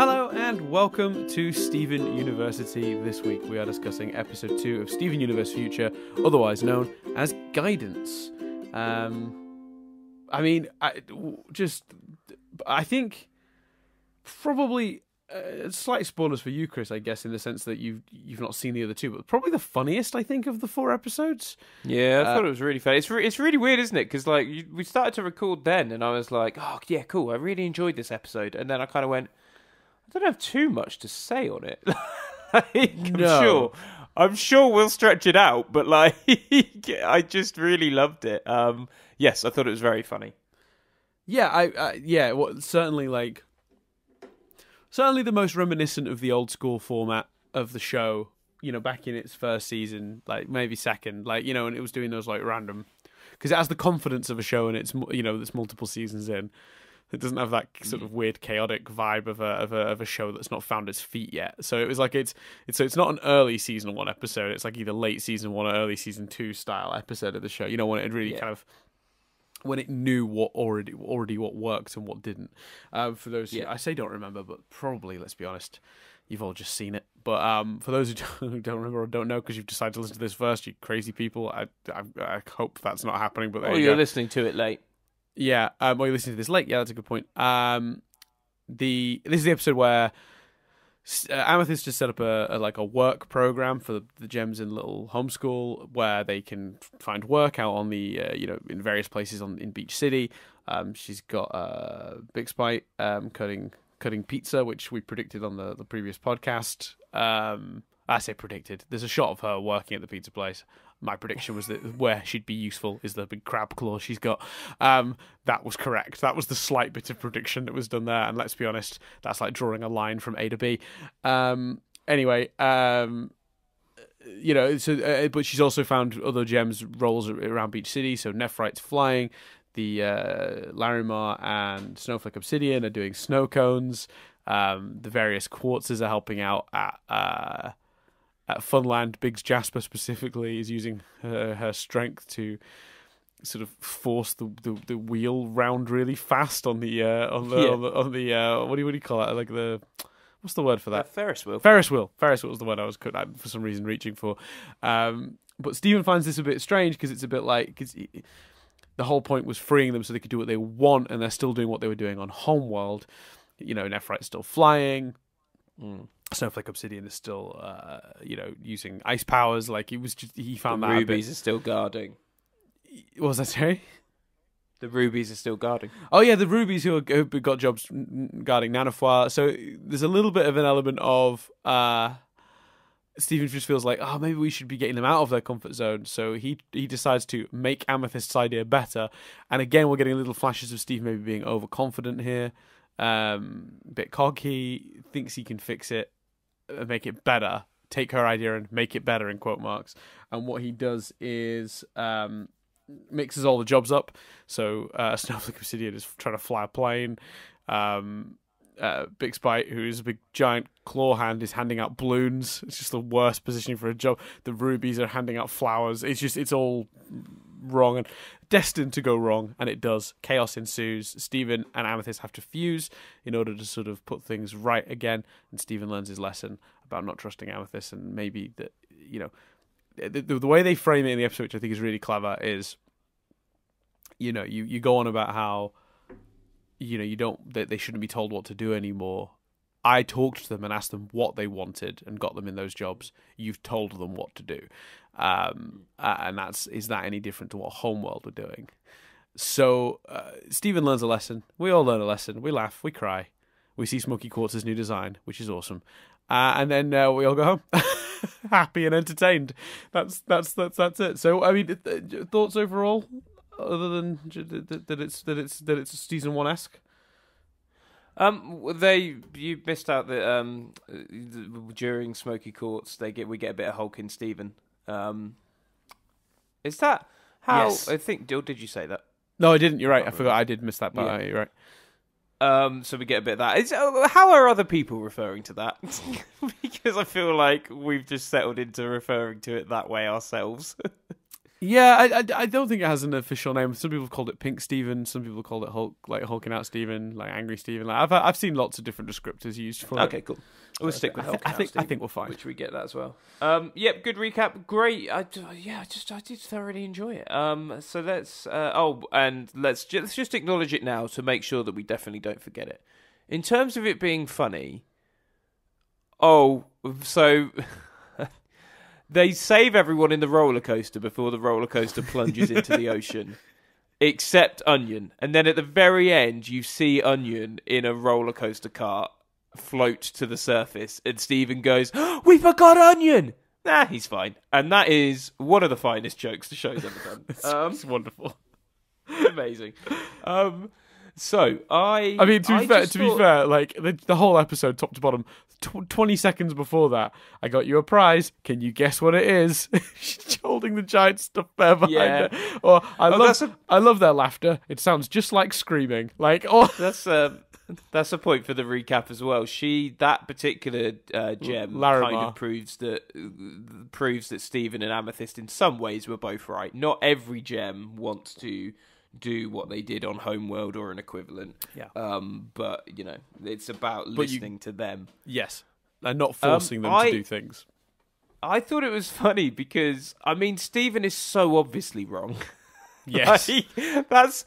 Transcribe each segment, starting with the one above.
Hello and welcome to Steven University. This week we are discussing episode 2 of Steven Universe Future, otherwise known as Guidance. I think probably slight spoilers for you, Chris, I guess, in the sense that you've not seen the other two, but probably the funniest, I think, of the 4 episodes. Yeah, I thought it was really funny. It's really weird, isn't it? Because like we started to record then, and I was like, oh yeah, cool. I really enjoyed this episode, and then I kind of went, I don't have too much to say on it. I'm sure we'll stretch it out, but like, I just really loved it. Yes, I thought it was very funny. Yeah, well, certainly the most reminiscent of the old school format of the show. You know, back in its first season, like maybe second, like you know, and it was doing those like random, because it has the confidence of a show, and it's that's multiple seasons in. It doesn't have that sort of weird, chaotic vibe of a show that's not found its feet yet. So it was like it's not an early season 1 episode. It's like either late season 1 or early season 2 style episode of the show. You know, when it really kind of when it knew what already what worked and what didn't. For those who, I say don't remember, but probably let's be honest, you've all just seen it. But for those who don't remember or don't know, because you've decided to listen to this first, you crazy people. I hope that's not happening. But there you go. You're listening to it late. Yeah, well, you're listening to this late. Yeah, that's a good point. This is the episode where Amethyst just set up a work program for the gems in Little Homeschool, where they can find work out on the in various places in Beach City. She's got Bixbite cutting pizza, which we predicted on the previous podcast. I say predicted. There's a shot of her working at the pizza place. My prediction was that where she'd be useful is the big crab claw she's got. That was correct. That was the slight bit of prediction that was done there. And let's be honest, that's like drawing a line from A to B. But she's also found other gems rolls around Beach City. So Nephrite's flying. The Larimar and Snowflake Obsidian are doing snow cones. The various quartzes are helping out at Funland. Big Jasper specifically is using her strength to sort of force the wheel round really fast on the what do you call it, like the, what's the word for that? Ferris wheel. Ferris wheel was the word I was for some reason reaching for. But Steven finds this a bit strange, because it's a bit like, cause the whole point was freeing them so they could do what they want, and they're still doing what they were doing on Homeworld. You know, Nephrite's still flying. Snowflake Obsidian is still, using ice powers. Like, he found that rubies are still guarding. What was I saying? The rubies are still guarding. Oh, yeah, the rubies who got jobs guarding Nanofoil. So there's a little bit of an element of Steven just feels like, oh, maybe we should be getting them out of their comfort zone. So he decides to make Amethyst's idea better. And again, we're getting little flashes of Steven maybe being overconfident here. A bit cocky, thinks he can fix it, make it better, take her idea and make it better in quote marks. And what he does is mixes all the jobs up. So Snowflake Obsidian is trying to fly a plane. Bixbite, who is a big giant claw hand, is handing out balloons. It's just the worst positioning for a job. The rubies are handing out flowers. It's all wrong and destined to go wrong, and it does. Chaos ensues. Steven and Amethyst have to fuse in order to sort of put things right again, and Steven learns his lesson about not trusting Amethyst, and maybe that, the way they frame it in the episode, which I think is really clever, is you go on about how they shouldn't be told what to do anymore. I talked to them and asked them what they wanted and got them in those jobs. You've told them what to do. And is that any different to what Homeworld were doing? So Steven learns a lesson. We all learn a lesson. We laugh. We cry. We see Smoky Quartz's new design, which is awesome. And then we all go home happy and entertained. That's it. So, I mean, thoughts overall, other than that it's season 1-esque? You missed out that during Smoky Quartz we get a bit of hulking Steven. Is that how? Yes. I think, Dill, did you say that? No, I didn't. You're right. I forgot. I did miss that part. Yeah. You're right. So we get a bit of that. How are other people referring to that? Because I feel like we've just settled into referring to it that way ourselves. Yeah, I don't think it has an official name. Some people have called it Pink Steven. Some people call it Hulk, like Hulking Out Steven, like Angry Steven. Like I've seen lots of different descriptors used for it. Okay, cool. We'll stick with Hulking Out Steven. I think we're fine. Which we get that as well. Yep, good recap. Great. I did thoroughly enjoy it. So let's. Oh, and let's just acknowledge it now to make sure that we definitely don't forget it. In terms of it being funny. Oh, so. They save everyone in the roller coaster before the roller coaster plunges into the ocean, except Onion. And then at the very end, you see Onion in a roller coaster cart float to the surface, and Steven goes, oh, "We forgot Onion." Nah, he's fine. And that is one of the finest jokes the show's ever done. It's wonderful, amazing. So I mean, to be fair, like the whole episode, top to bottom, 20 seconds before that, I got you a prize. Can you guess what it is? She's holding the giant stuff there behind her. Or I love their laughter. It sounds just like screaming. Like that's a point for the recap as well. That particular gem Larimar kind of proves that Steven and Amethyst in some ways were both right. Not every gem wants to do what they did on Homeworld or an equivalent. Yeah. But you know, it's about listening to them. Yes. And not forcing them to do things. I thought it was funny because I mean Steven is so obviously wrong. Yes. Like, that's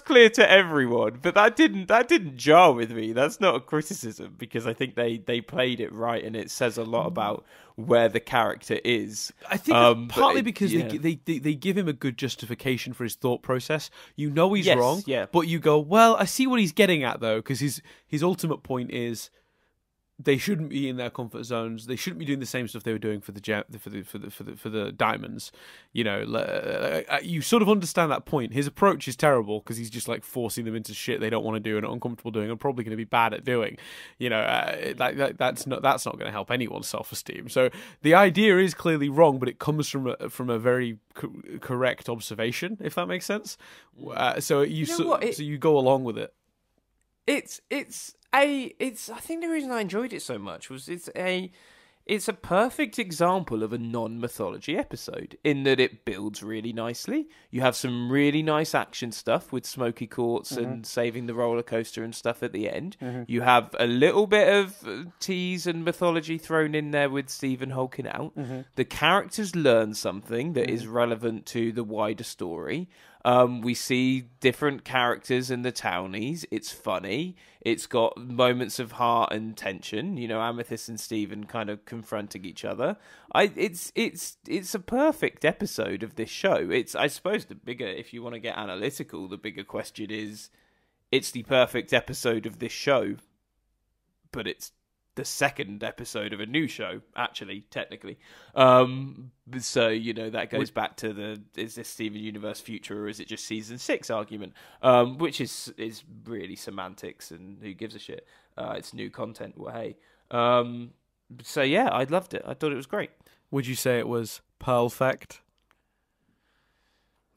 clear to everyone. But that didn't jar with me. That's not a criticism because I think they played it right and it says a lot about where the character is. I think partly because they give him a good justification for his thought process. You know he's wrong, but you go, well, I see what he's getting at though, because his ultimate point is they shouldn't be in their comfort zones. They shouldn't be doing the same stuff they were doing for the diamonds. You know, you sort of understand that point. His approach is terrible because he's just like forcing them into shit they don't want to do and are uncomfortable doing and probably going to be bad at doing. You know, that's not going to help anyone's self-esteem. So the idea is clearly wrong, but it comes from a very correct observation, if that makes sense. So you go along with it. I think the reason I enjoyed it so much was it's a perfect example of a non-mythology episode in that it builds really nicely. You have some really nice action stuff with Smoky Quartz and saving the roller coaster and stuff at the end. You have a little bit of tease and mythology thrown in there with Steven hulking out. The characters learn something that is relevant to the wider story. We see different characters in the townies. It's funny. It's got moments of heart and tension. You know, Amethyst and Steven kind of confronting each other. It's a perfect episode of this show. I suppose the bigger, if you want to get analytical, the bigger question is, it's the perfect episode of this show, but it's the second episode of a new show, actually, technically. So, you know, that goes back to the, is this Steven Universe Future or is it just season 6 argument? Which is really semantics and who gives a shit. It's new content, well, hey. So, yeah, I loved it. I thought it was great. Would you say it was perfect?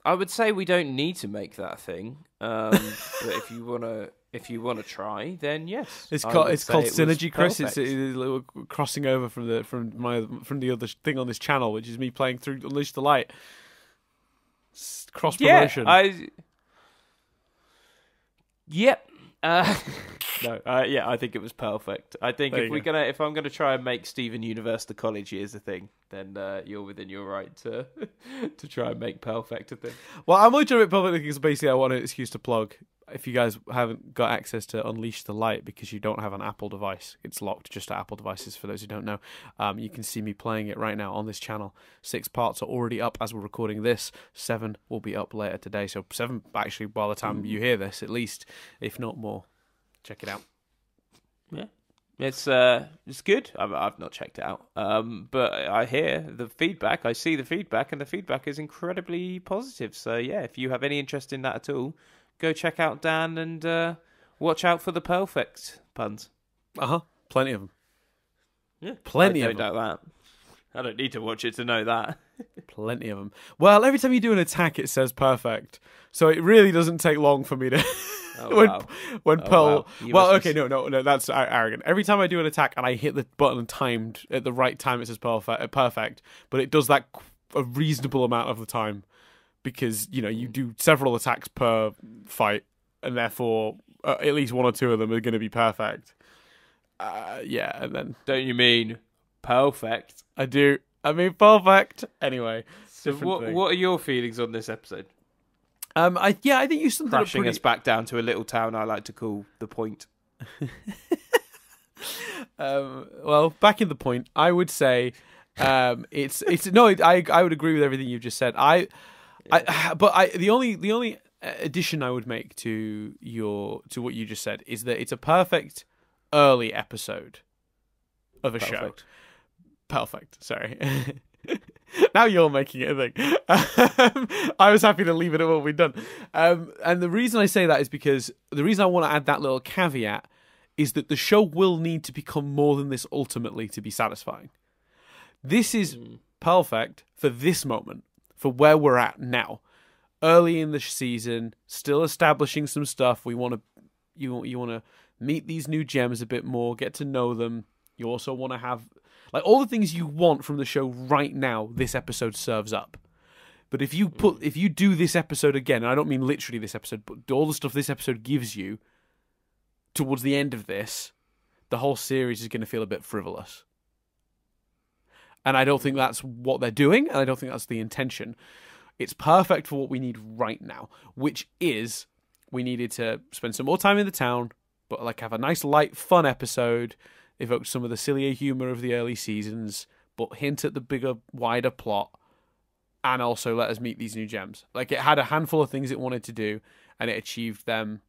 I would say we don't need to make that a thing. But if you want to... If you want to try, then yes. It's called synergy, Chris. It's a little crossing over from the other thing on this channel, which is me playing through Unleash the Light. Cross promotion. Yeah, Yep. No. Yeah, I think it was perfect. I think if I'm gonna try and make Steven Universe the college years a thing, then you're within your right to to try and make perfect a thing. Well, I'm only doing it publicly because basically I want an excuse to plug. If you guys haven't got access to Unleash the Light because you don't have an Apple device, it's locked just to Apple devices for those who don't know. You can see me playing it right now on this channel. 6 parts are already up as we're recording this. 7 will be up later today. So 7 actually by the time you hear this, at least, if not more. Check it out. Yeah. It's good. I've not checked it out, but I hear the feedback. I see the feedback, and the feedback is incredibly positive. So yeah, if you have any interest in that at all, go check out Dan and watch out for the perfect puns. Plenty of them. Yeah, plenty of them. I don't doubt that. I don't need to watch it to know that. Plenty of them. Well, every time you do an attack, it says perfect, so it really doesn't take long for me to. Well, okay, no, that's arrogant. Every time I do an attack and I hit the button timed at the right time, it says perfect, but it does that a reasonable amount of the time. because, you know, you do several attacks per fight, and therefore at least one or two of them are going to be perfect. Yeah, and then... Don't you mean perfect? I do. I mean perfect. Anyway. So what are your feelings on this episode? Yeah, I think you summed crashing us back down to a little town I like to call The Point. Well, back in The Point, I would say it's no, I would agree with everything you've just said. The only addition I would make to what you just said is that it's a perfect early episode of a show. Perfect. Sorry. Now you're making it a thing. I was happy to leave it at what we've done. And the reason I say that is because the reason I want to add that little caveat is that the show will need to become more than this ultimately to be satisfying. This is perfect for this moment, for where we're at now. Early in the season, still establishing some stuff. We want to, you want to meet these new gems a bit more, get to know them. You also want to have... Like, all the things you want from the show right now, this episode serves up. But if you put, if you do this episode again, and I don't mean literally this episode, but all the stuff this episode gives you towards the end of this, the whole series is going to feel a bit frivolous. And I don't think that's what they're doing, and I don't think that's the intention. It's perfect for what we need right now, which is we needed to spend some more time in the town, but like have a nice, light, fun episode. Evoke some of the sillier humour of the early seasons, but hint at the bigger, wider plot, and also let us meet these new gems. Like, it had a handful of things it wanted to do, and it achieved them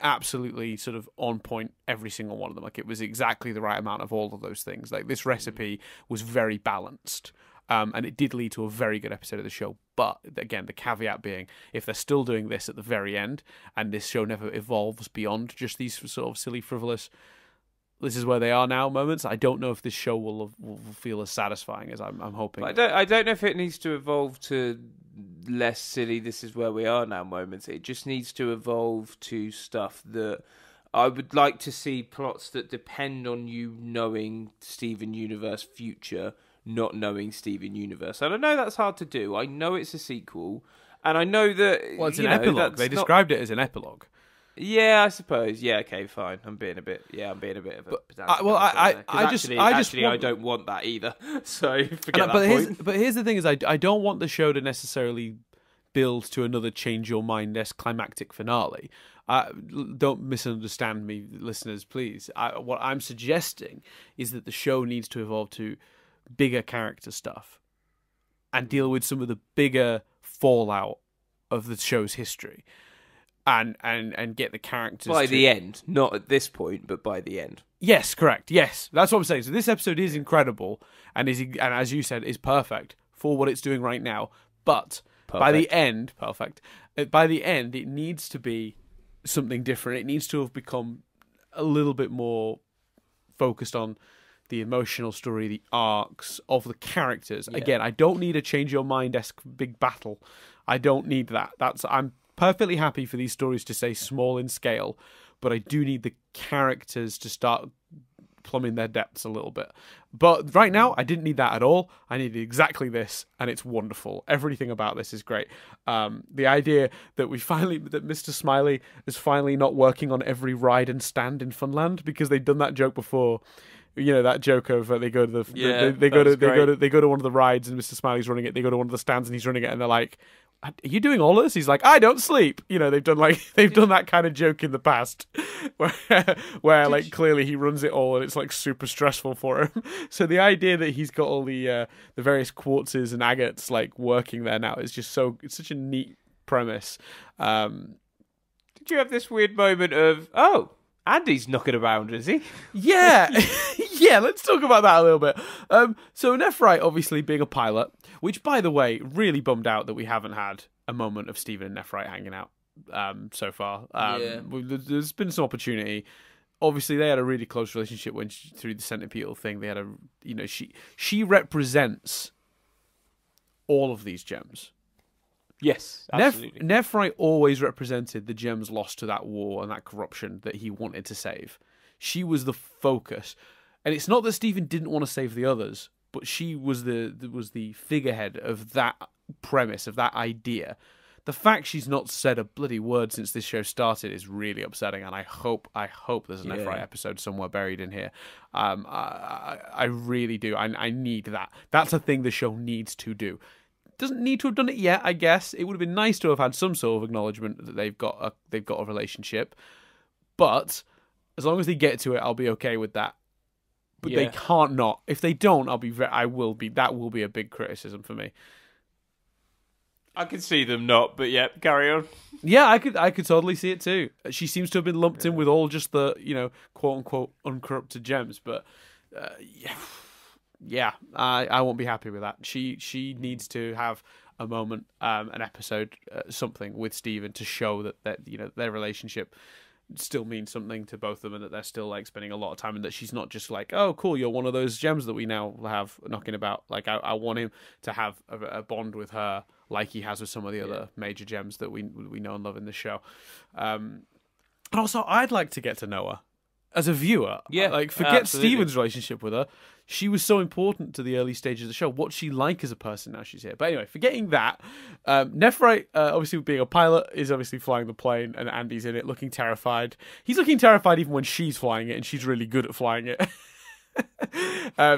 absolutely sort of on point, every single one of them. Like, it was exactly the right amount of all of those things. Like, this recipe was very balanced, and it did lead to a very good episode of the show. But, again, the caveat being, if they're still doing this at the very end, and this show never evolves beyond just these sort of silly, frivolous... This is where they are now moments. I don't know if this show will feel as satisfying as I'm hoping. But I don't know if it needs to evolve to less silly this is where we are now moments. It just needs to evolve to stuff that I would like to see, plots that depend on you knowing Steven Universe Future, not knowing Steven Universe. And I know that's hard to do. I know it's a sequel. And I know that... Well, it's an epilogue. They described it as an epilogue. Yeah, I suppose. Yeah, okay, fine. I'm being a bit of a pedantic. Well, I don't want that either. So forget that. But here's the thing: is I don't want the show to necessarily build to another change your mind-esque climactic finale. Don't misunderstand me, listeners, please. What I'm suggesting is that the show needs to evolve to bigger character stuff and deal with some of the bigger fallout of the show's history. And get the characters by the end, not at this point, but by the end. Yes, correct. Yes, that's what I'm saying. So this episode is incredible, and as you said, is perfect for what it's doing right now. But by the end, it needs to be something different. It needs to have become a little bit more focused on the emotional story, the arcs of the characters. Yeah. Again, I don't need a change your mind-esque big battle. I don't need that. I'm perfectly happy for these stories to stay small in scale, but I do need the characters to start plumbing their depths a little bit. But right now, I didn't need that at all. I needed exactly this, and it's wonderful. Everything about this is great. The idea that that Mr. Smiley is finally not working on every ride and stand in Funland, because they've done that joke before. You know, that joke of they go to one of the rides and Mr. Smiley's running it. They go to one of the stands and he's running it, and they're like, "Are you doing all this?" He's like, "I don't sleep." You know, they've done that kind of joke in the past, where like clearly he runs it all and it's like super stressful for him. So the idea that he's got all the various quartzes and agates like working there now is just it's such a neat premise. Did you have this weird moment of, oh, Andy's knocking around, is he? Yeah. Yeah, let's talk about that a little bit. So Nephrite obviously being a pilot, which, by the way, really bummed out that we haven't had a moment of Steven and Nephrite hanging out so far. There's been some opportunity. Obviously, they had a really close relationship through the centipedal thing. They had a, you know, she represents all of these gems. Yes, absolutely. Nephrite always represented the gems lost to that war and that corruption that he wanted to save. She was the focus. And it's not that Steven didn't want to save the others. but she was the figurehead of that premise, of that idea. The fact she's not said a bloody word since this show started is really upsetting, and I hope there's an Nephrite episode somewhere buried in here. I really do. I need that. That's a thing the show needs to do. Doesn't need to have done it yet, I guess. It would have been nice to have had some sort of acknowledgement that they've got a relationship. But as long as they get to it, I'll be okay with that. But they can't not. If they don't, that will be a big criticism for me. I could see them not, but yeah, carry on. Yeah, I could totally see it too. She seems to have been lumped in with all just the, you know, quote unquote uncorrupted gems, but I won't be happy with that. She needs to have a moment, an episode, something with Steven to show that you know their relationship still means something to both of them, and that they're still like spending a lot of time, and that she's not just like, oh cool, you're one of those gems that we now have knocking about. Like I want him to have a bond with her like he has with some of the other major gems that we know and love in the show. And also I'd like to get to know her as a viewer. Yeah, like forget Steven's relationship with her. She was so important to the early stages of the show. What's she like as a person now she's here? But anyway, forgetting that, Nephrite, obviously being a pilot, is obviously flying the plane, and Andy's in it looking terrified. He's looking terrified even when she's flying it, and she's really good at flying it.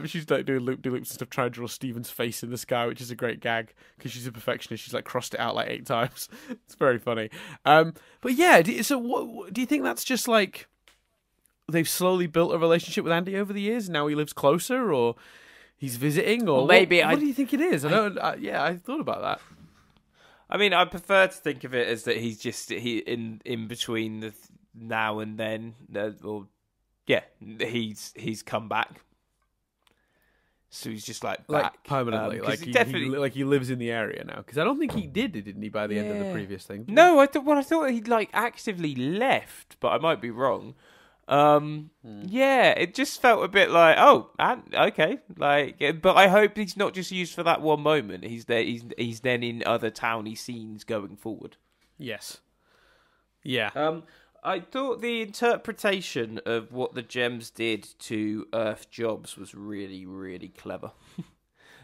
She's like doing loop-de-loops and stuff, trying to draw Steven's face in the sky, which is a great gag because she's a perfectionist. She's like crossed it out like 8 times. It's very funny. But yeah, so what, do you think that's just like they've slowly built a relationship with Andy over the years, and now he lives closer, or he's visiting, or maybe what do you think it is? I thought about that. I mean, I prefer to think of it as that he's just in between the now and then, he's come back. So he's just like back. Like permanently, like he lives in the area now. Because I don't think he didn't he, by the end of the previous thing? No, I thought he'd like actively left, but I might be wrong. It just felt a bit like, oh, okay, like, but I hope he's not just used for that one moment. He's there. He's then in other towny scenes going forward. Yes. Yeah. I thought the interpretation of what the gems did to Earth Jobs was really, really clever.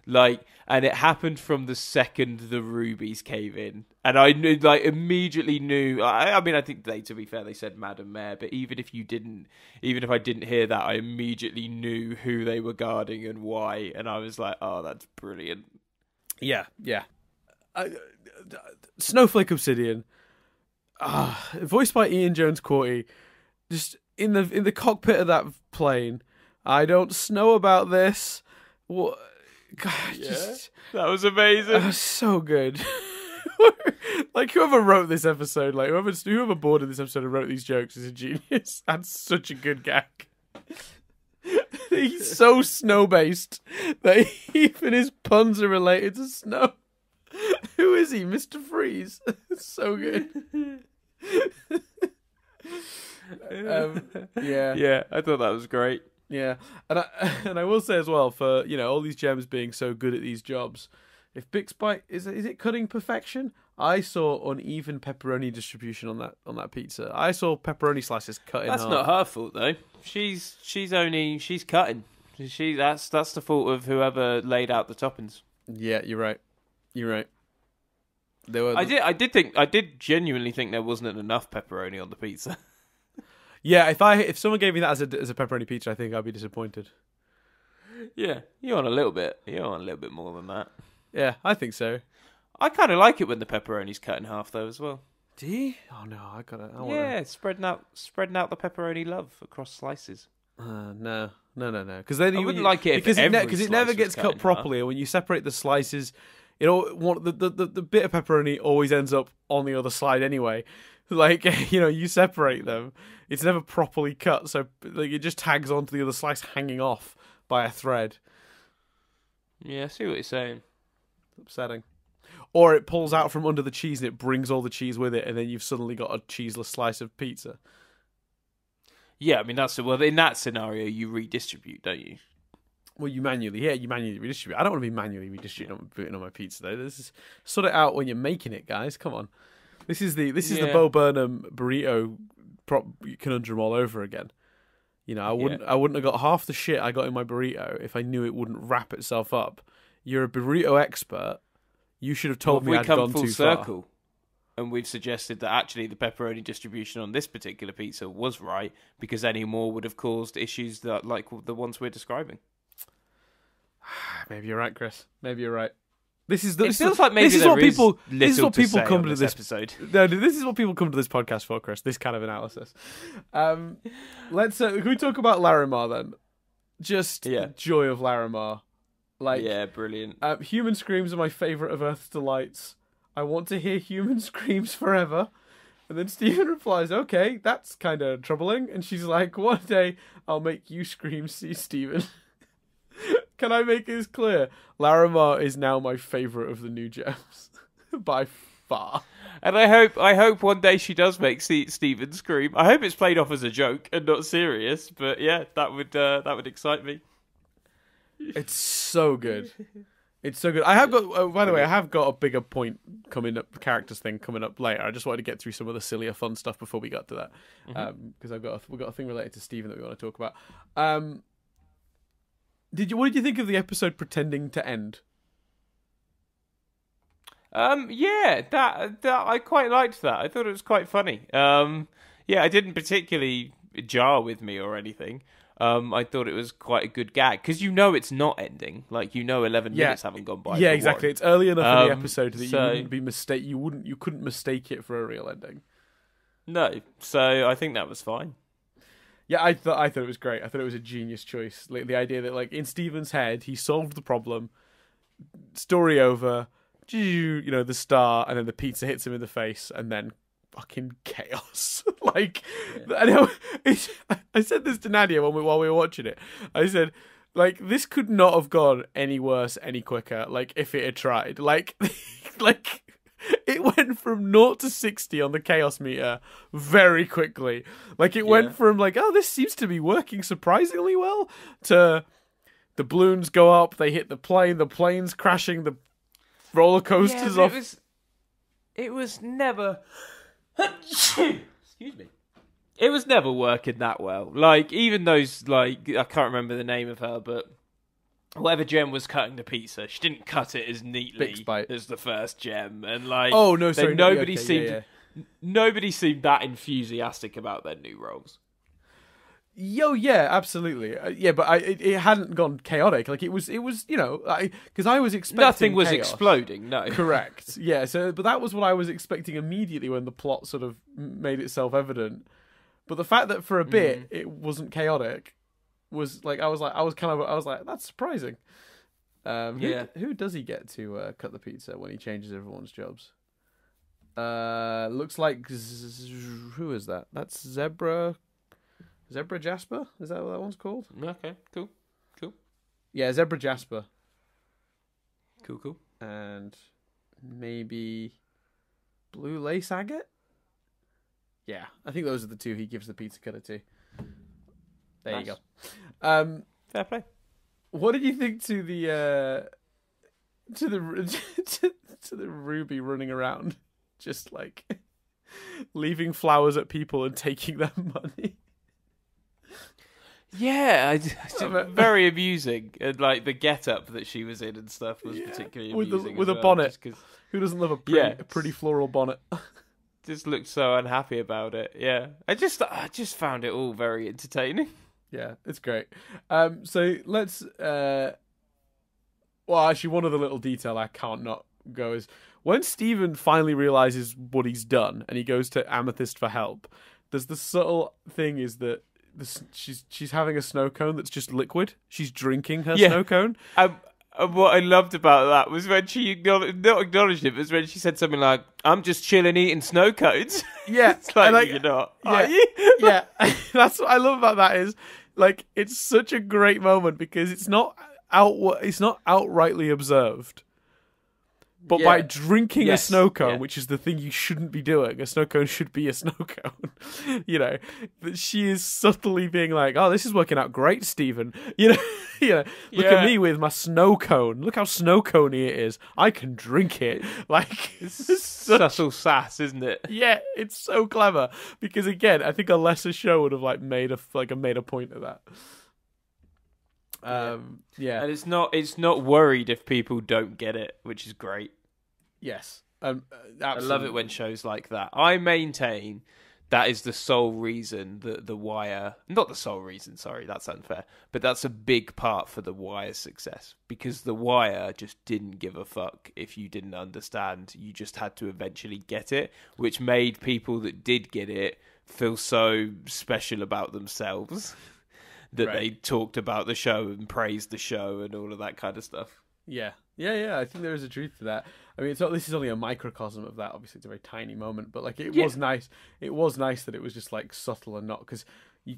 Like, and it happened from the second the rubies came in, and I knew, like, immediately knew. I mean, I think to be fair, they said Madam Mayor, but even if I didn't hear that, I immediately knew who they were guarding and why, and I was like, oh, that's brilliant. Yeah, yeah. Snowflake Obsidian, voiced by Ian Jones-Quartey, just in the cockpit of that plane. I don't know about this. What? God, that was amazing. That was so good. Like, whoever wrote this episode, like whoever boarded this episode and wrote these jokes is a genius. That's such a good gag. He's so snow-based that even his puns are related to snow. Who is he? Mr. Freeze. It's so good. Yeah, I thought that was great. Yeah, and I will say as well, for, you know, all these gems being so good at these jobs, if Bixbite is it cutting perfection? I saw uneven pepperoni distribution on that pizza. I saw pepperoni slices cut in half. That's not her fault though. She's cutting. That's the fault of whoever laid out the toppings. Yeah, you're right. You're right. I did genuinely think there wasn't enough pepperoni on the pizza. Yeah, if someone gave me that as a pepperoni pizza, I think I'd be disappointed. Yeah, you want a little bit. You want a little bit more than that. Yeah, I think so. I kind of like it when the pepperoni's cut in half, though, as well. Do you? Oh no, I got it. Spreading out the pepperoni love across slices. No. Because then you wouldn't like it because it never gets cut properly. Half. When you separate the slices, the bit of pepperoni always ends up on the other side anyway. Like, you know, you separate them. It's never properly cut, so like, it just tags onto the other slice, hanging off by a thread. Yeah, I see what you're saying. Upsetting. Or it pulls out from under the cheese and it brings all the cheese with it, and then you've suddenly got a cheeseless slice of pizza. Yeah, I mean, in that scenario, you redistribute, don't you? Well, you manually redistribute. I don't want to be manually redistributing on my pizza, though. This is, sort it out when you're making it, guys. Come on. This is the Bo Burnham burrito conundrum all over again. You know, I wouldn't have got half the shit I got in my burrito if I knew it wouldn't wrap itself up. You're a burrito expert. You should have told me I'd gone too far. And we'd suggested that actually the pepperoni distribution on this particular pizza was right, because any more would have caused issues that like the ones we're describing. Maybe you're right, Chris. Maybe you're right. This is the, it feels like maybe this is what people come to this episode. No, this is what people come to this podcast for, Chris. This kind of analysis. Let's can we talk about Larimar then? Just the joy of Larimar. Like, yeah, brilliant. Human screams are my favorite of Earth's delights. I want to hear human screams forever. And then Steven replies, "Okay, that's kind of troubling." And she's like, "One day I'll make you scream, see Steven." Can I make this clear? Larimar is now my favorite of the new gems by far. And I hope one day she does make Steven scream. I hope it's played off as a joke and not serious, but yeah, that would excite me. It's so good. It's so good. I have got, by the way, I have got a bigger point coming up, characters thing coming up later. I just wanted to get through some of the sillier, fun stuff before we got to that, because we've got a thing related to Steven that we want to talk about. What did you think of the episode pretending to end? Yeah, that I quite liked that. I thought it was quite funny. Yeah, it didn't particularly jar with me or anything. I thought it was quite a good gag, because you know it's not ending. Like, you know 11 minutes haven't gone by. Yeah, exactly. One. It's early enough in the episode that you couldn't mistake it for a real ending. No, so I think that was fine. Yeah, I thought it was great. I thought it was a genius choice. Like, the idea that, like, in Steven's head, he solved the problem, story over, you know, the star, and then the pizza hits him in the face, and then fucking chaos. Like, yeah. I know, I said this to Nadia while we were watching it. I said, like, this could not have gone any worse, any quicker, like, if it had tried. Like, it went from 0 to 60 on the chaos meter very quickly. Like, it went from, like, oh, this seems to be working surprisingly well, to the balloons go up, they hit the plane's crashing, the roller coaster's off. It was never... Excuse me. It was never working that well. Like, even those, like, I can't remember the name of her, but whatever gem was cutting the pizza, she didn't cut it as neatly as the first gem, and like, oh no, sorry, nobody seemed nobody seemed that enthusiastic about their new roles. Yo, yeah, absolutely, yeah, but it hadn't gone chaotic. Like, it was, you know, because I was expecting nothing was chaos. Exploding. No, correct. Yeah, so but that was what I was expecting immediately when the plot sort of made itself evident. But the fact that for a bit it wasn't chaotic was like, I was like, that's surprising. Who does he get to cut the pizza when he changes everyone's jobs? Looks like who is that? That's Zebra. Zebra Jasper? Is that what that one's called? Okay, cool. Yeah, Zebra Jasper. Cool. And maybe Blue Lace Agate? Yeah, I think those are the two he gives the pizza cutter to. There you go. Fair play. What did you think to the to the Ruby running around, just like leaving flowers at people and taking their money? Yeah, it's very amusing, and like the get-up that she was in and stuff was particularly amusing. With a bonnet, who doesn't love a pretty floral bonnet? Just looked so unhappy about it. Yeah, I just found it all very entertaining. Yeah, it's great. So let's. Well, actually, one other little detail I can't not go is when Steven finally realizes what he's done, and he goes to Amethyst for help. There's the subtle thing is that. She's having a snow cone that's just liquid. She's drinking her snow cone. And what I loved about that was when she acknowledged it, but was when she said something like, "I'm just chilling, eating snow cones." Yeah, it's like you're not. Yeah, are you? Yeah, that's what I love about that is like it's such a great moment because it's not outrightly observed. But by drinking a snow cone, which is the thing you shouldn't be doing, a snow cone should be a snow cone, you know, that she is subtly being like, oh, this is working out great, Steven. You know, look at me with my snow cone. Look how snow coney it is. I can drink it. Like, it's subtle sass, isn't it? Yeah, it's so clever. Because again, I think a lesser show would have like made a point of that. And it's not worried if people don't get it, which is great. Yes, absolutely. I love it when shows like that. I maintain that is the sole reason that The Wire, not the sole reason, sorry, that's unfair, but that's a big part for The Wire's success, because The Wire just didn't give a fuck if you didn't understand. You just had to eventually get it, which made people that did get it feel so special about themselves. That they talked about the show and praised the show and all of that kind of stuff. Yeah. Yeah, yeah. I think there is a truth to that. I mean, it's not, this is only a microcosm of that. Obviously, it's a very tiny moment, but like it was nice. It was nice that it was just like subtle and not, because I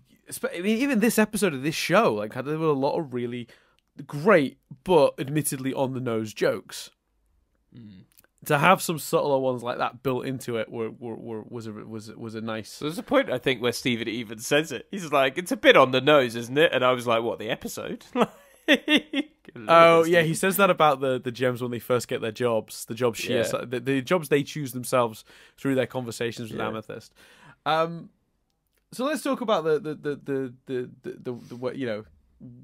mean, even this episode of this show, like, there were a lot of really great, but admittedly on the nose jokes. Mm. To have some subtler ones like that built into it was a nice. There's a point, I think, where Steven even says it. He's like, "It's a bit on the nose, isn't it?" And I was like, "What, the episode?" Oh yeah, he says that about the gems when they first get their jobs, the jobs she has, the jobs they choose themselves through their conversations with Amethyst. So let's talk about the you know,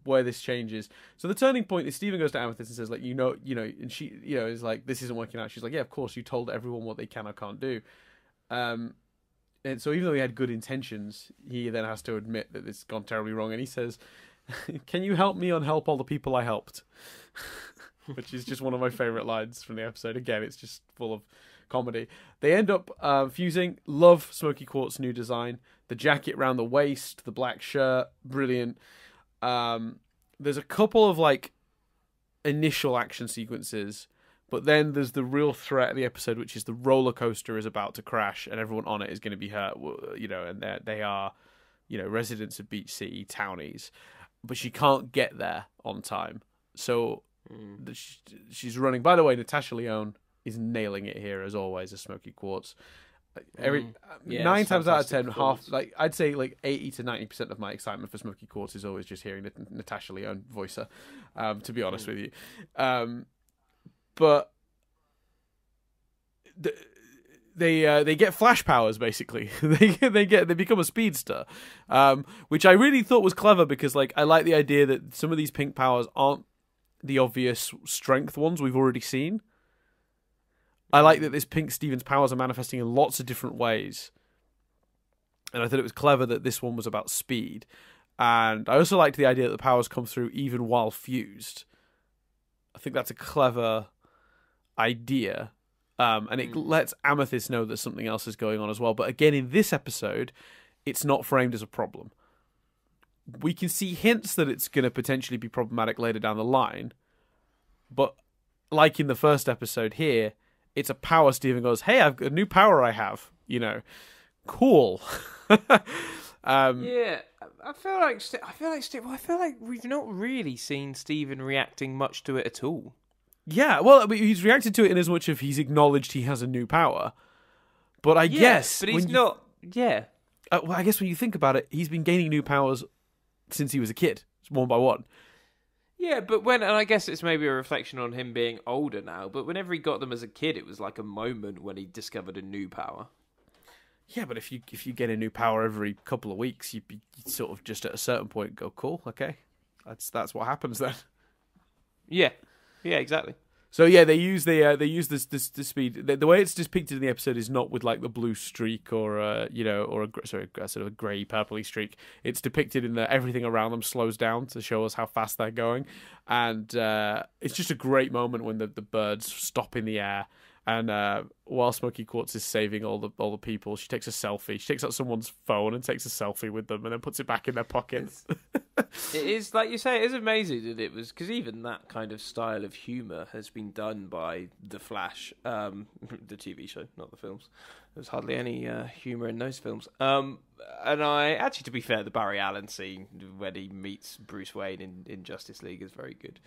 where this changes. So the turning point is Steven goes to Amethyst and says, like, and she, is like, this isn't working out. She's like, yeah, of course, you told everyone what they can or can't do. And so even though he had good intentions, he then has to admit that it's gone terribly wrong. And he says, can you help me unhelp all the people I helped? Which is just one of my favorite lines from the episode. Again, it's just full of comedy. They end up fusing. Love Smoky Quartz new design. The jacket round the waist, the black shirt, brilliant. There's a couple of like initial action sequences, but then there's the real threat of the episode, which is the roller coaster is about to crash and everyone on it is going to be hurt, and they are, residents of Beach City, townies, but she can't get there on time. So she's running. By the way, Natasha Lyonne is nailing it here as always, as Smoky Quartz. Nine times out of 10, half, like I'd say, like 80 to 90% of my excitement for Smoky Quartz is always just hearing Natasha Lyonne voice her. To be honest with you, but they get flash powers basically. they become a speedster, which I really thought was clever, because like I like the idea that some of these pink powers aren't the obvious strength ones we've already seen. I like that this Pink Steven's powers are manifesting in lots of different ways. And I thought it was clever that this one was about speed. And I also liked the idea that the powers come through even while fused. I think that's a clever idea. And it lets Amethyst know that something else is going on as well. But again, in this episode, it's not framed as a problem. We can see hints that it's going to potentially be problematic later down the line. But like in the first episode here, it's a power. Steven goes, hey, I've got a new power I have, Cool. Yeah, I feel like we've not really seen Steven reacting much to it at all. Yeah, well, he's reacted to it in as much as he's acknowledged he has a new power. But I guess... but he's not... Yeah. Well, I guess when you think about it, he's been gaining new powers since he was a kid, one by one. Yeah, but and I guess it's maybe a reflection on him being older now, but whenever he got them as a kid, it was like a moment when he discovered a new power. Yeah, but if you get a new power every couple of weeks, you'd sort of just at a certain point go, cool, okay, that's what happens then. Yeah, yeah, exactly. So yeah, they use this speed. The way it's depicted in the episode is not with like the blue streak or a grey purpley streak. It's depicted in that everything around them slows down to show us how fast they're going, and it's just a great moment when the birds stop in the air. And while Smoky Quartz is saving all the people, she takes a selfie. She takes out someone's phone and takes a selfie with them, and then puts it back in their pockets. It is, like you say, it is amazing that it was, because even that kind of style of humor has been done by The Flash, the TV show, not the films. There's hardly any humor in those films. And I actually, to be fair, the Barry Allen scene when he meets Bruce Wayne in Justice League is very good.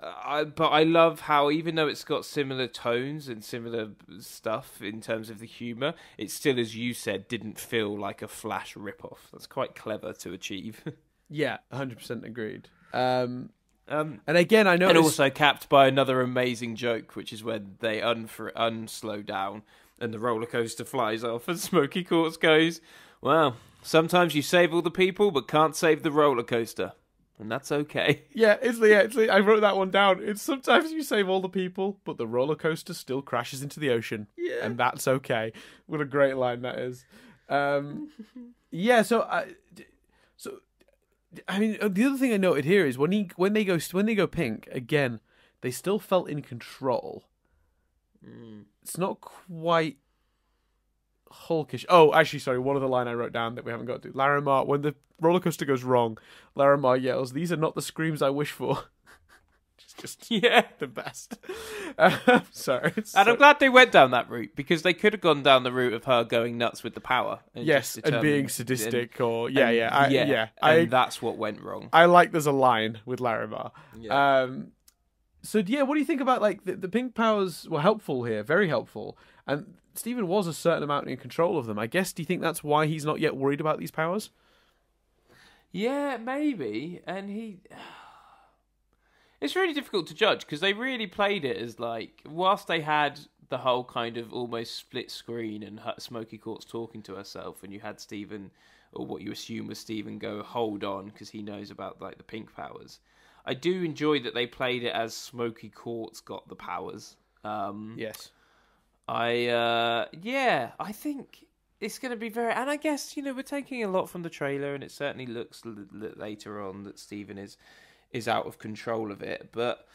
But I love how, even though it's got similar tones and similar stuff in terms of the humour, it still, as you said, didn't feel like a Flash ripoff. That's quite clever to achieve. Yeah, 100% agreed. And again, I know, and also capped by another amazing joke, which is when they unslow down and the roller coaster flies off, and Smoky Quartz goes, "Well, sometimes you save all the people, but can't save the roller coaster." And that's okay. Yeah, it's I wrote that one down. It's sometimes you save all the people, but the roller coaster still crashes into the ocean. Yeah. And that's okay. What a great line that is. Yeah, so I mean, the other thing I noted here is when they go pink again, they still felt in control. Mm. It's not quite Hulkish. Oh, actually, sorry, one other line I wrote down that we haven't got to. Larimar, when the roller coaster goes wrong, Larimar yells, "These are not the screams I wish for." It's just yeah, the best. Sorry. And I'm glad they went down that route, because they could have gone down the route of her going nuts with the power. And yes, and being sadistic, and that's what went wrong. I like there's a line with Larimar. Yeah. So yeah, what do you think about like the pink powers were helpful here, very helpful, and Steven was a certain amount in control of them. I guess, do you think that's why he's not yet worried about these powers? Yeah, maybe. And he... It's really difficult to judge, because they really played it as like, whilst they had the whole kind of almost split screen and Smoky Quartz talking to herself, and you had Steven, or what you assume was Steven, go, "Hold on," because he knows about like the pink powers. I do enjoy that they played it as Smoky Quartz got the powers. Yes. I think it's going to be very... And I guess, you know, we're taking a lot from the trailer, and it certainly looks later on that Steven is out of control of it. But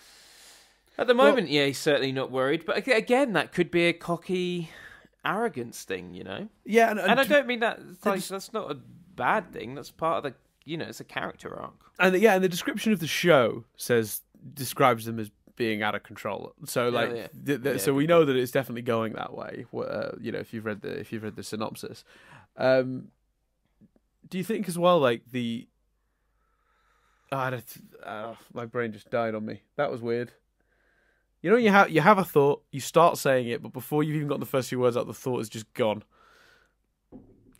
at the moment, yeah, he's certainly not worried. But again, that could be a cocky arrogance thing, you know? Yeah. And I don't mean that... Like, that's not a bad thing. That's part of the... You know, it's a character arc. And yeah, and the description of the show describes them as being out of control, so like, so we know that it's definitely going that way. You know, if you've read the synopsis, do you think as well, like the? My brain just died on me. That was weird. You know, you have a thought, you start saying it, but before you've even got the first few words out, the thought is just gone.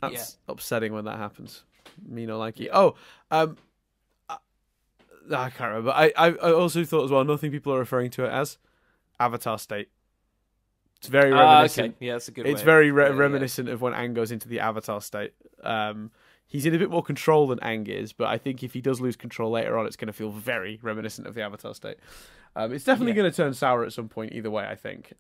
That's upsetting when that happens. Me no likey. Oh, I can't remember. I also thought as well, another thing people are referring to it as Avatar State. It's very reminiscent. Okay. Yeah, that's a good. It's very reminiscent of when Aang goes into the Avatar State. He's in a bit more control than Aang is, but I think if he does lose control later on, it's going to feel very reminiscent of the Avatar State. It's definitely going to turn sour at some point, either way, I think.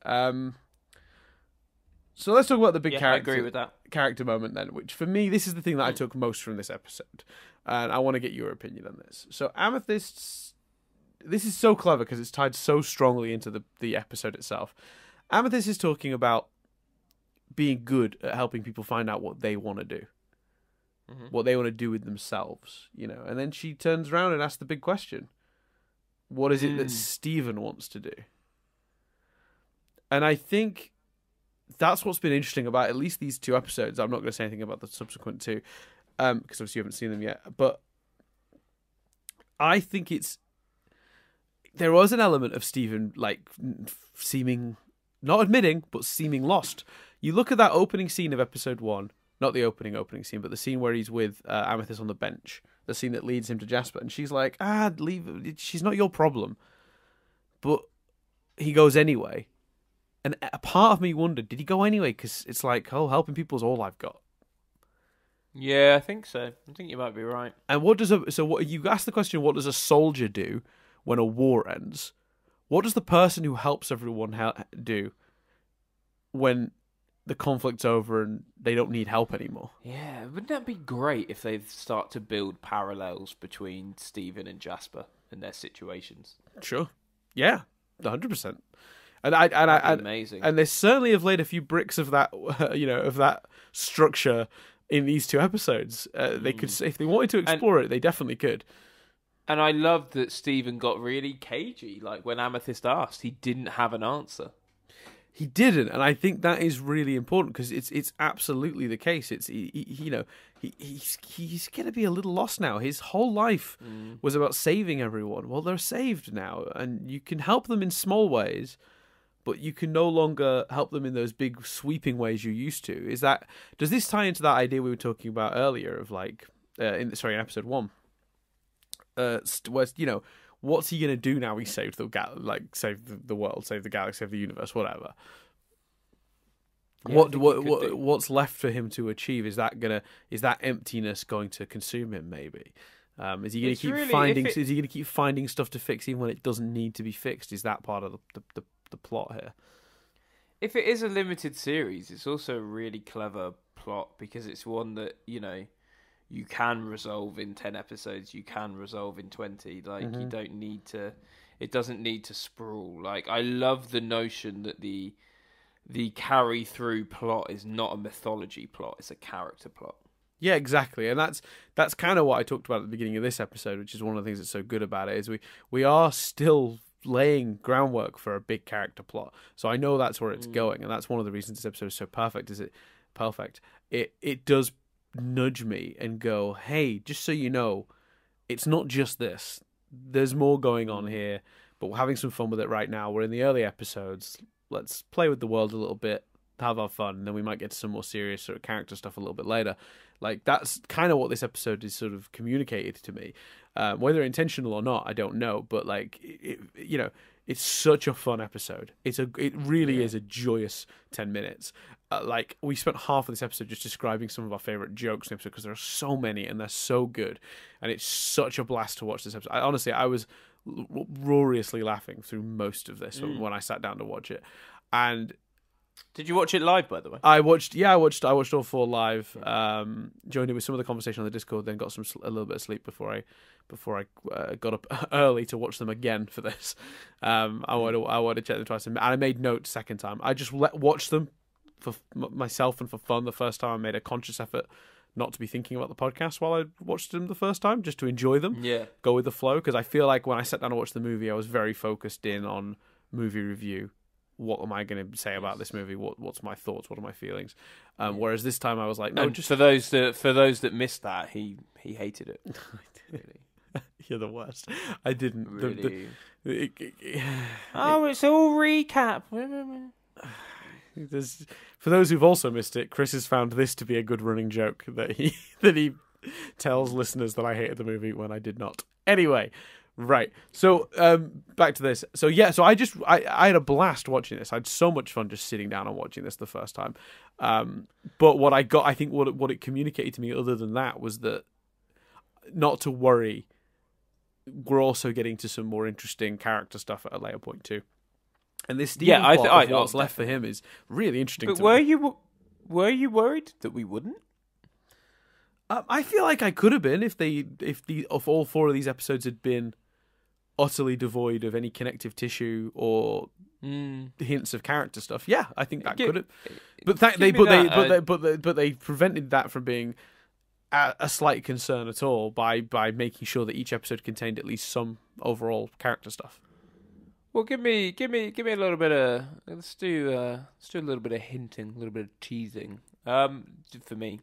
So let's talk about the big character. I agree with that. Character moment then, which for me, this is the thing that I took most from this episode, and I want to get your opinion on this. So Amethyst, this is so clever because it's tied so strongly into the episode itself. Amethyst is talking about being good at helping people find out what they want to do, what they want to do with themselves, you know. And then she turns around and asks the big question: what is it that Steven wants to do? And I think that's what's been interesting about at least these two episodes. I'm not going to say anything about the subsequent two, because obviously you haven't seen them yet. But I think there was an element of Steven like seeming, not admitting, but seeming lost. You look at that opening scene of episode one, not the opening scene, but the scene where he's with Amethyst on the bench, the scene that leads him to Jasper, and she's like, leave, she's not your problem. But he goes anyway. And a part of me wondered, did he go anyway? Because it's like, oh, helping people is all I've got. Yeah, I think so. I think you might be right. And what you asked the question, what does a soldier do when a war ends? What does the person who helps everyone do when the conflict's over and they don't need help anymore? Yeah, wouldn't that be great if they start to build parallels between Steven and Jasper and their situations? Sure. Yeah, 100%. And amazing. And they certainly have laid a few bricks of that, of that structure in these two episodes. They could, if they wanted to explore it, they definitely could. And I love that Steven got really cagey. Like when Amethyst asked, he didn't have an answer. He didn't, and I think that is really important because it's absolutely the case. It's he's going to be a little lost now. His whole life was about saving everyone. Well, they're saved now, and you can help them in small ways, but you can no longer help them in those big sweeping ways you used to. Is that, does this tie into that idea we were talking about earlier of like in episode one, where what's he going to do now? He saved the saved the world, saved the galaxy, saved the universe, whatever. Yeah, what's left for him to achieve? Is that emptiness going to consume him? Maybe is he going to keep is he going to keep finding stuff to fix even when it doesn't need to be fixed? Is that part of the plot here? If it is a limited series, it's also a really clever plot because it's one that you can resolve in 10 episodes, you can resolve in 20. Like, you don't need to... It doesn't need to sprawl. Like, I love the notion that the carry-through plot is not a mythology plot, it's a character plot. Yeah, exactly. And that's kind of what I talked about at the beginning of this episode, which is one of the things that's so good about it, is we are still laying groundwork for a big character plot. So I know that's where it's going, and that's one of the reasons this episode is so perfect, is it does nudge me and go, hey, just so you know, it's not just this, there's more going on here, but we're having some fun with it right now. We're in the early episodes, let's play with the world a little bit, have our fun, and then we might get to some more serious sort of character stuff a little bit later. Like, that's kind of what this episode is sort of communicated to me, whether intentional or not, I don't know, but like it's such a fun episode. It really is a joyous 10 minutes. Like, we spent half of this episode just describing some of our favorite jokes in the episode because there are so many and they're so good. And it's such a blast to watch this episode. I was roariously laughing through most of this when I sat down to watch it. And did you watch it live, by the way? I watched all four live. Joined in with some of the conversation on the Discord, then got a little bit of sleep before I got up early to watch them again for this. I wanted to check them twice, and I made notes second time. I just watched them for myself and for fun the first time. I made a conscious effort not to be thinking about the podcast while I watched them the first time, just to enjoy them. Yeah, go with the flow, because I feel like when I sat down to watch the movie, I was very focused in on movie review. What am I going to say about this movie? What's my thoughts? What are my feelings? Whereas this time I was like, no. And just for those that missed that, he hated it. Really. You're the worst. I didn't. Really. It's all recap. For those who've also missed it, Chris has found this to be a good running joke that he tells listeners that I hated the movie when I did not. Anyway. Right. So back to this. So yeah, so I had a blast watching this. I had so much fun just sitting down and watching this the first time. But what I got, I think what it communicated to me other than that was that not to worry. We're also getting to some more interesting character stuff at a later point too. And this Steven what's left for him is really interesting. But were you worried that we wouldn't? I feel like I could have been if all four of these episodes had been utterly devoid of any connective tissue or hints of character stuff. Yeah, I think that could have. But they prevented that from being a slight concern at all by making sure that each episode contained at least some overall character stuff. Well, give me a little bit of let's do a little bit of hinting, a little bit of teasing. For me,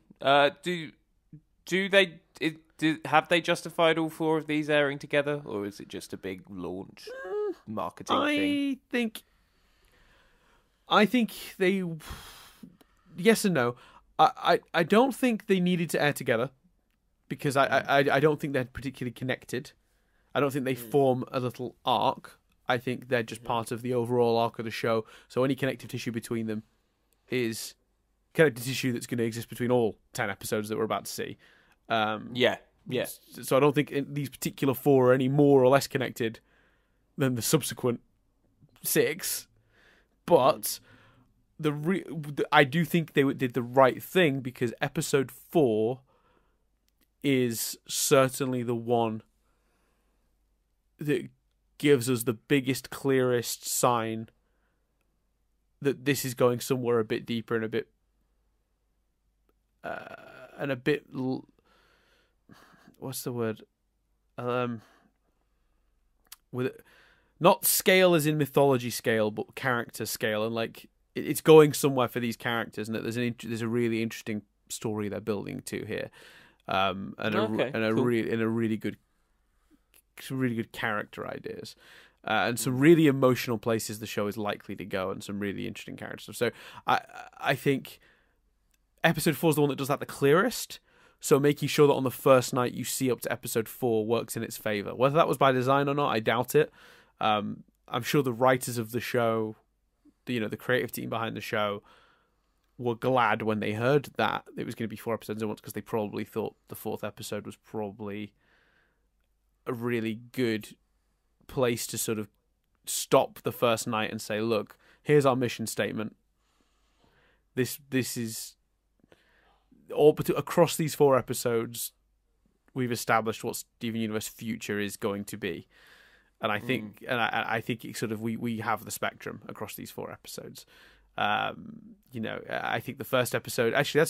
have they justified all four of these airing together, or is it just a big launch marketing thing? I think they, yes and no. I don't think they needed to air together because I don't think they're particularly connected. I don't think they form a little arc. I think they're just part of the overall arc of the show. So any connective tissue between them is connective tissue that's going to exist between all 10 episodes that we're about to see. Yeah. So I don't think these particular four are any more or less connected than the subsequent six. But I do think they did the right thing because episode 4 is certainly the one that gives us the biggest, clearest sign that this is going somewhere a bit deeper and a bit what's the word? Not scale as in mythology scale, but character scale, and like it's going somewhere for these characters, and that there's a really interesting story they're building to here, and really good character ideas, and some really emotional places the show is likely to go, and some really interesting character stuff. So I think episode 4 is the one that does that the clearest. So making sure that on the first night you see up to episode 4 works in its favor. Whether that was by design or not, I doubt it. I'm sure the writers of the show, the creative team behind the show, were glad when they heard that it was going to be 4 episodes at once, because they probably thought the 4th episode was probably a really good place to sort of stop the first night and say, look, here's our mission statement. This is... across these 4 episodes, we've established what Steven Universe Future is going to be, and I think it sort of we have the spectrum across these 4 episodes. I think the first episode actually I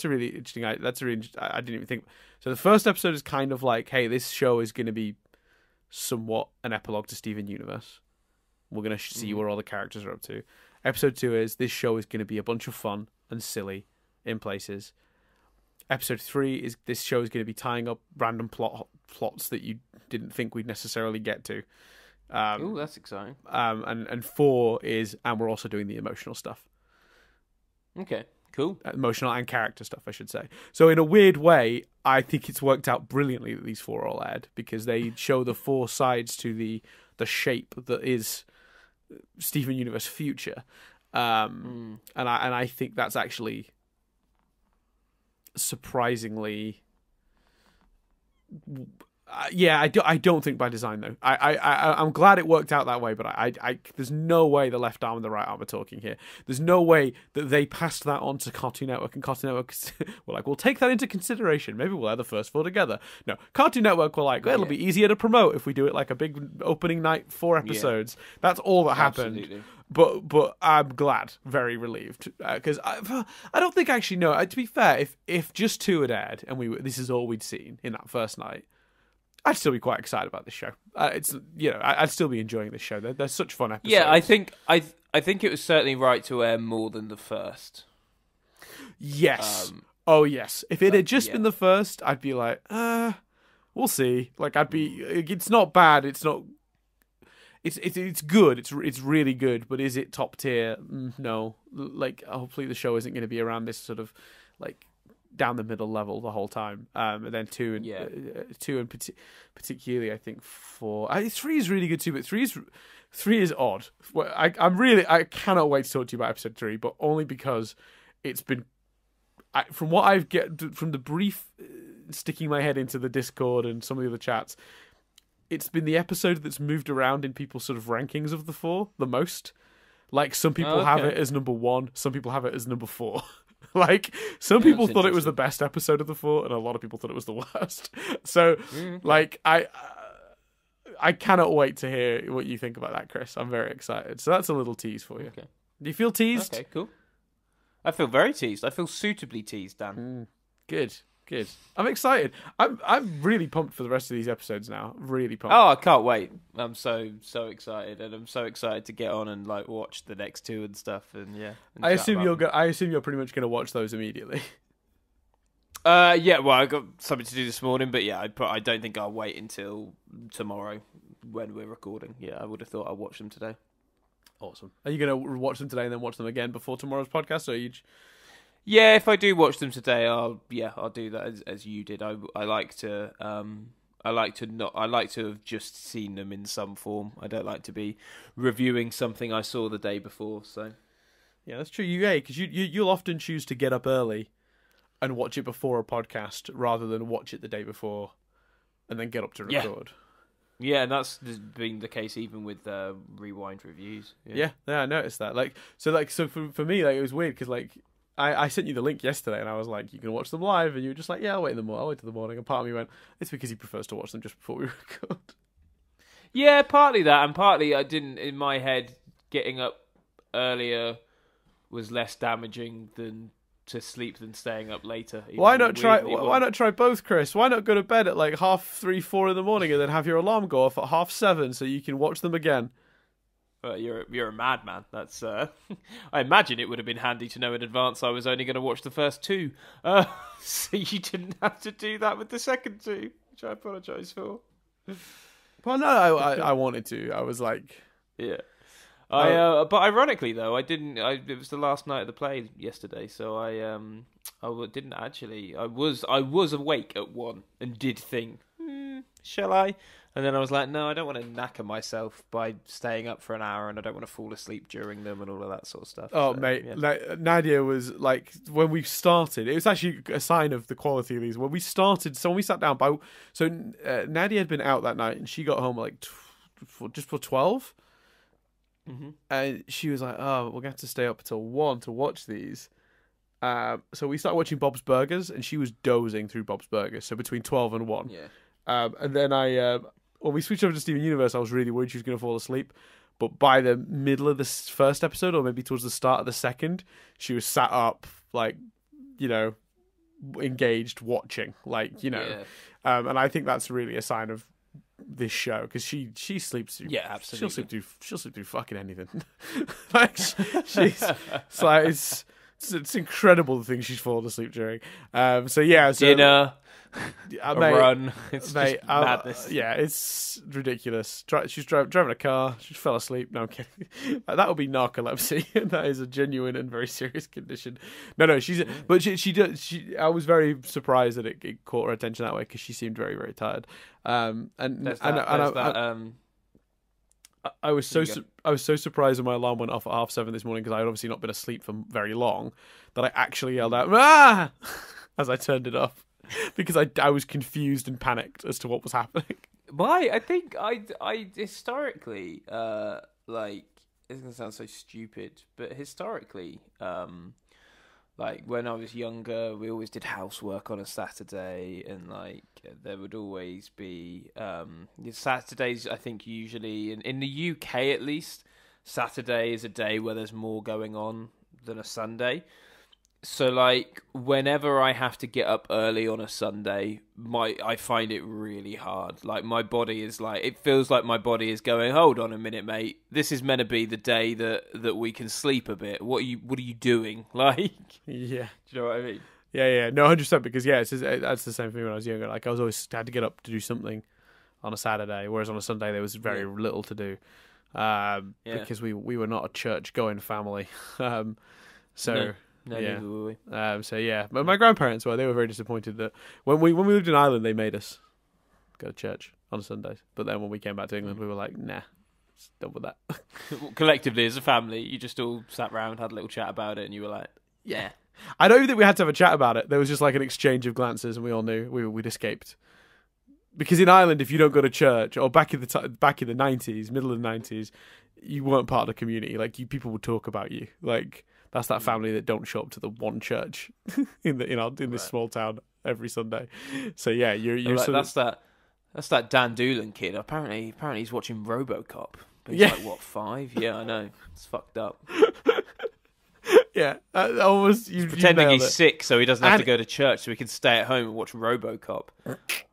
didn't even think so. The first episode is kind of like, hey, this show is going to be somewhat an epilogue to Steven Universe. We're going to see where all the characters are up to. Episode 2 is this show is going to be a bunch of fun and silly in places. Episode 3 is this show is going to be tying up random plots that you didn't think we'd necessarily get to. Oh, that's exciting. And 4 is, and we're also doing the emotional stuff. Okay, cool. Emotional and character stuff, I should say. So in a weird way, I think it's worked out brilliantly that these 4 all aired, because they show the 4 sides to the shape that is Steven Universe Future. And I think that's actually surprisingly, yeah, I don't think by design, though. I'm glad it worked out that way, but there's no way the left arm and the right arm are talking here. There's no way that they passed that on to Cartoon Network, and Cartoon Network were like, we'll take that into consideration. Maybe we'll air the first 4 together. No, Cartoon Network were like, it'll be easier to promote if we do it like a big opening night, 4 episodes. Yeah. That's all that happened. Absolutely. But I'm glad, very relieved, because I don't think I actually know. To be fair, if just 2 had aired and this is all we'd seen in that first night, I'd still be quite excited about this show. I'd still be enjoying this show. They're such fun episodes. Yeah, I think it was certainly right to air more than the first. Yes. Oh yes. If it had just been the first, I'd be like, we'll see. Like it's not bad. It's not. It's good. It's really good. But is it top tier? No. Like, hopefully the show isn't going to be around this sort of like down the middle level the whole time. And then 2 and particularly, I think 4. 3 is really good too. But 3 is odd. I cannot wait to talk to you about episode 3, but only because it's been from what I've get from the brief sticking my head into the Discord and some of the other chats. It's been the episode that's moved around in people's sort of rankings of the 4 the most. Like, some people have it as number 1, some people have it as number 4. Like, some people thought it was the best episode of the 4, and a lot of people thought it was the worst. So, like, I cannot wait to hear what you think about that, Chris. I'm very excited. So that's a little tease for you. Okay. Do you feel teased? Okay, cool. I feel very teased. I feel suitably teased, Dan. Good. I'm excited. I'm really pumped for the rest of these episodes now. Really pumped. Oh, I can't wait. I'm so excited, and I'm so excited to get on and like watch the next 2 and stuff. And yeah, and I assume you're pretty much gonna watch those immediately. Yeah. Well, I got something to do this morning, but yeah, I don't think I'll wait until tomorrow when we're recording. Yeah, I would have thought I'd watch them today. Awesome. Are you gonna watch them today and then watch them again before tomorrow's podcast, or are you? Yeah, if I do watch them today, I'll do that as you did. I like to have just seen them in some form. I don't like to be reviewing something I saw the day before. So yeah, that's true. Because you'll often choose to get up early and watch it before a podcast rather than watch it the day before and then get up to record. Yeah, and that's been the case even with Rewind Reviews. Yeah, I noticed that. So for me, it was weird because I sent you the link yesterday, and I was like, you can watch them live, and you were just like, yeah, I'll wait till the morning. And part of me went, it's because he prefers to watch them just before we record. Yeah, partly that, and partly I didn't, in my head, getting up earlier was less damaging than to sleep than staying up later. Why not try both, Chris? Why not go to bed at like 3:30, 4 in the morning, and then have your alarm go off at 7:30 so you can watch them again? You're a madman. That's I imagine it would have been handy to know in advance I was only going to watch the first two, so you didn't have to do that with the second two, which I apologise for. Well, no, I wanted to. I was like, yeah. But ironically though, I didn't. It was the last night of the play yesterday, so I didn't actually. I was awake at 1 and did think, shall I? And then I was like, no, I don't want to knacker myself by staying up for an hour, and I don't want to fall asleep during them and all of that sort of stuff. Oh, so, mate, yeah. Like, Nadia was like, when we started, it was actually a sign of the quality of these. When we started, so when we sat down by, so Nadia had been out that night, and she got home like just for 12. Mm-hmm. And she was like, oh, we're going to have to stay up till 1 to watch these. So we started watching Bob's Burgers, and she was dozing through Bob's Burgers, so between 12 and 1. Yeah. And then when we switched over to Steven Universe, I was really worried she was going to fall asleep. But by the middle of the first episode, or maybe towards the start of the second, she was sat up, like, you know, engaged, watching, like, you know. Yeah. And I think that's really a sign of this show, because she sleeps through, yeah, absolutely. She'll sleep through fucking anything. Like it's incredible the things she's fallen asleep during. So yeah, so dinner, run. It's mate, just madness. Yeah, it's ridiculous. She's driving a car. She fell asleep. No, I'm kidding. That would be narcolepsy, and that is a genuine and very serious condition. No, she's. But she I was very surprised that it caught her attention that way, because she seemed very, very tired. I was so surprised when my alarm went off at 7:30 this morning, because I had obviously not been asleep for very long, that I actually yelled out "Ah!" as I turned it off, because I was confused and panicked as to what was happening. Why? I think I historically like, it's gonna sound so stupid, but historically like when I was younger, we always did housework on a Saturday, and like there would always be Saturdays. I think usually in the UK at least, Saturday is a day where there's more going on than a Sunday. So like whenever I have to get up early on a Sunday, I find it really hard. Like my body is like, it feels like my body is going, hold on a minute, mate. This is meant to be the day that we can sleep a bit. What are you doing? Like, yeah, do you know what I mean? Yeah, no, 100%. Because yeah, that's the same for me when I was younger. Like I was always had to get up to do something on a Saturday, whereas on a Sunday there was very little to do because we were not a church going family. So. No. No, yeah. Neither were we. So yeah, but my grandparents were. They were very disappointed that when we lived in Ireland, they made us go to church on Sundays. But then when we came back to England, we were like, nah, done with that. Well, collectively as a family, you just all sat round, had a little chat about it, and you were like, yeah. I don't think we had to have a chat about it. There was just like an exchange of glances, and we all knew we'd escaped. Because in Ireland, if you don't go to church, or back in the 90s, middle of the 90s, you weren't part of the community. Like people would talk about you, like. That's that family that don't show up to the one church in this small town every Sunday. So yeah, you're like, that's that Dan Doolan kid. Apparently he's watching RoboCop. But he's like what, 5? Yeah, I know. It's fucked up. Yeah, almost. He's pretending he's sick so he doesn't have to go to church, so he can stay at home and watch RoboCop.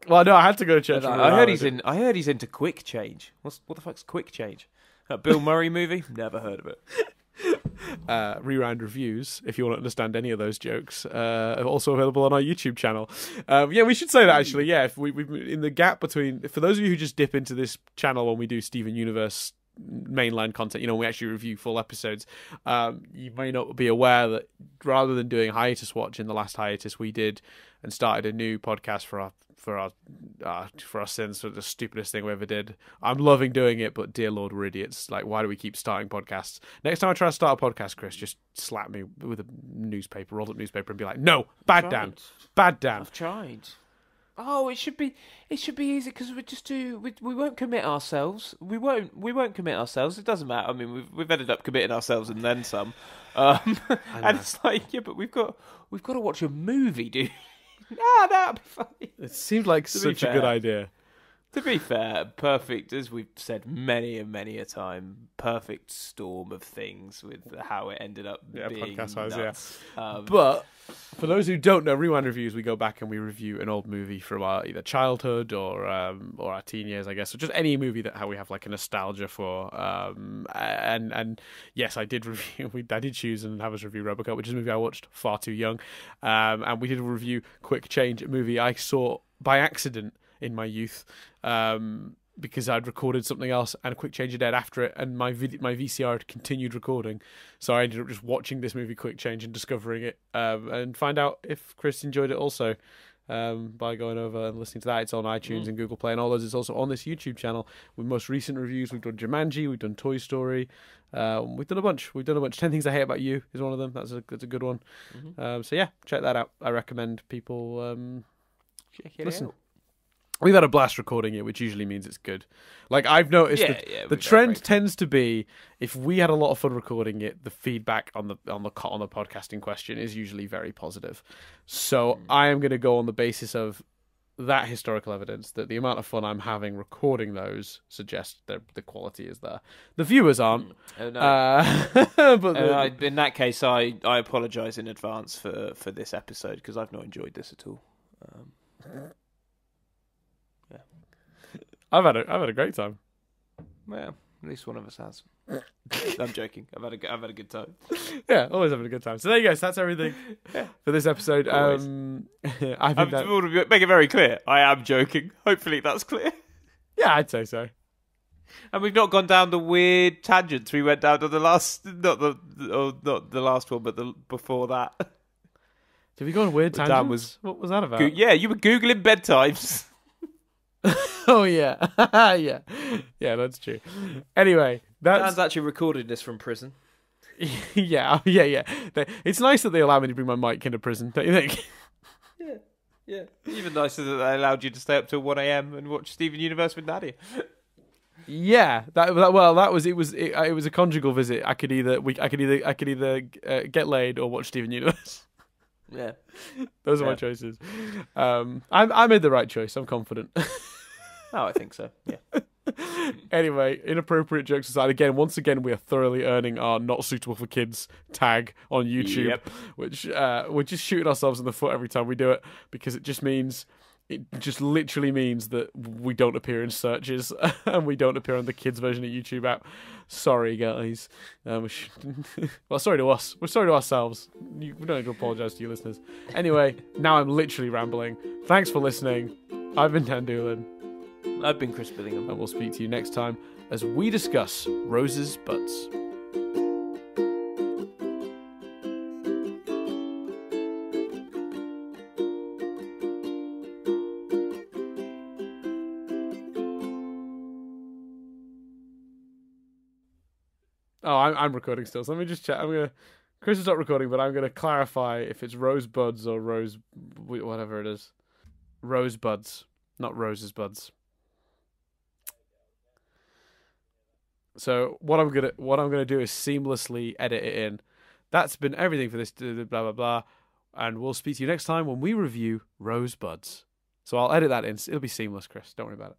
Well, no, I had to go to church. I heard he's into Quick Change. What the fuck's Quick Change? A Bill Murray movie? Never heard of it. Rewind Reviews, if you want to understand any of those jokes, are also available on our YouTube channel. Yeah, we should say that actually. Yeah, if we've in the gap between, for those of you who just dip into this channel when we do Steven Universe mainline content, you know, we actually review full episodes. You may not be aware that rather than doing hiatus watch, in the last hiatus we did and started a new podcast for our sins, for the stupidest thing we ever did. I'm loving doing it, but dear Lord, we're idiots. Like, why do we keep starting podcasts? Next time I try to start a podcast, Chris, just slap me with a newspaper, rolled up newspaper, and be like, "No, bad Dan." I've tried. Oh, it should be easy, because we won't commit ourselves. We won't commit ourselves. It doesn't matter. I mean, we've ended up committing ourselves and then some. And it's like, yeah, but we've got to watch a movie, dude. Nah, that'd be funny. It seemed like such a good idea. To be fair, perfect, as we've said many and many a time, perfect storm of things with how it ended up being podcast-wise, nuts. Yeah. But for those who don't know, Rewind Reviews, we go back and we review an old movie from our either childhood or our teen years, I guess, or just any movie that how we have like a nostalgia for. And yes, I did review. I did choose and have us review RoboCop, which is a movie I watched far too young. And we did review Quick Change, a movie I saw by accident in my youth, because I'd recorded something else and a Quick Change had aired after it, and my VCR had continued recording, so I ended up just watching this movie Quick Change and discovering it, and find out if Chris enjoyed it also by going over and listening to that. It's on iTunes and Google Play and all those. It's also on this YouTube channel with most recent reviews. We've done Jumanji, we've done Toy Story, we've done a bunch. 10 Things I Hate About You is one of them. That's a good one. So yeah, check that out. I recommend people check it listen out. We've had a blast recording it, which usually means it's good. Like, I've noticed the trend tends to be, if we had a lot of fun recording it, the feedback on the podcasting question is usually very positive. So I am going to go on the basis of that historical evidence, that the amount of fun I'm having recording those suggests that the quality is there. The viewers aren't. Oh, no. But in that case, I apologise in advance for this episode, because I've not enjoyed this at all. I've had a great time. Well, at least one of us has. I'm joking. I've had a good time. Yeah, always having a good time. So there you go. So that's everything for this episode. Make it very clear, I am joking. Hopefully that's clear. Yeah, I'd say so. And we've not gone down the weird tangents we went down on the last, not the last one, but the before that. Did we go on weird tangents? What was that about? You were Googling bedtimes. Oh yeah. yeah, that's true. Anyway, Dan's actually recorded this from prison. yeah. It's nice that they allow me to bring my mic into prison, don't you think? Yeah. Even nicer that they allowed you to stay up till 1 a.m. and watch Steven Universe with Nadia. Yeah, that was a conjugal visit. I could either get laid or watch Steven Universe. Yeah, those are my choices. I made the right choice. I'm confident. Oh, I think so. Yeah. Anyway, inappropriate jokes aside, once again, we are thoroughly earning our "not suitable for kids" tag on YouTube, which we're just shooting ourselves in the foot every time we do it, because it just literally means that we don't appear in searches and we don't appear on the kids version of YouTube app. Sorry, guys. Well, sorry to us. We're sorry to ourselves. We don't need to apologise to you listeners. Anyway, now I'm literally rambling. Thanks for listening. I've been Dan Doolan. I've been Chris Billingham. And we'll speak to you next time as we discuss Rose's Butts. Oh, I'm recording still, so let me just check. Chris is not recording, but I'm going to clarify if it's Rosebuds or Rose... whatever it is. Rosebuds, not Rose's Buds. So what I'm gonna do is seamlessly edit it in. That's been everything for this blah blah blah, and we'll speak to you next time when we review Rosebuds. So I'll edit that in. It'll be seamless, Chris. Don't worry about it.